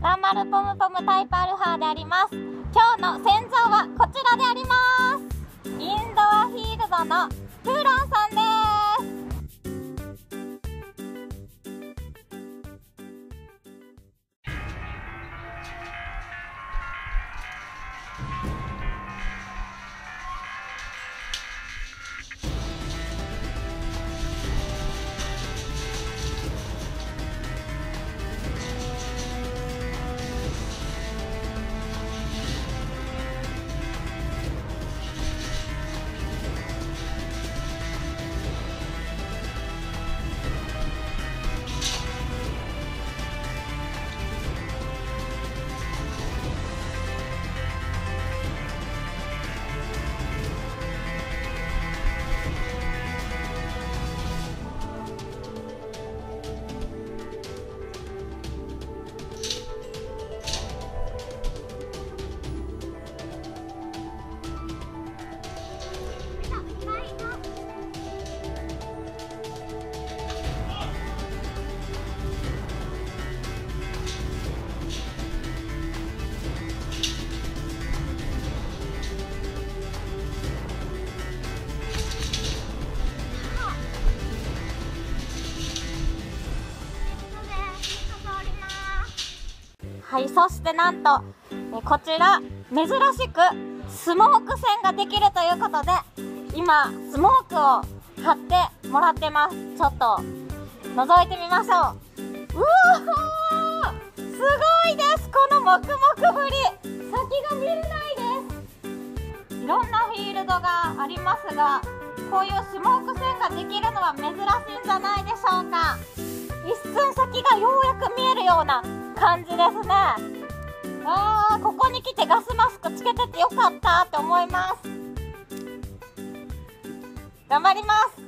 がんばるポムポムタイプアルファであります。今日の先導はこちらであります。インドアフィールドのプーランさんです。はい、そしてなんとこちら珍しくスモーク栓ができるということで、今スモークを貼ってもらってます。ちょっと覗いてみましょう。うわー、すごいです。このもくもくぶり、先が見れないです。いろんなフィールドがありますが、こういうスモーク栓ができるのは珍しいんじゃないでしょうか。一寸先がようやく見えるような感じですね。あー、ここに来てガスマスクつけててよかったと思います。頑張ります。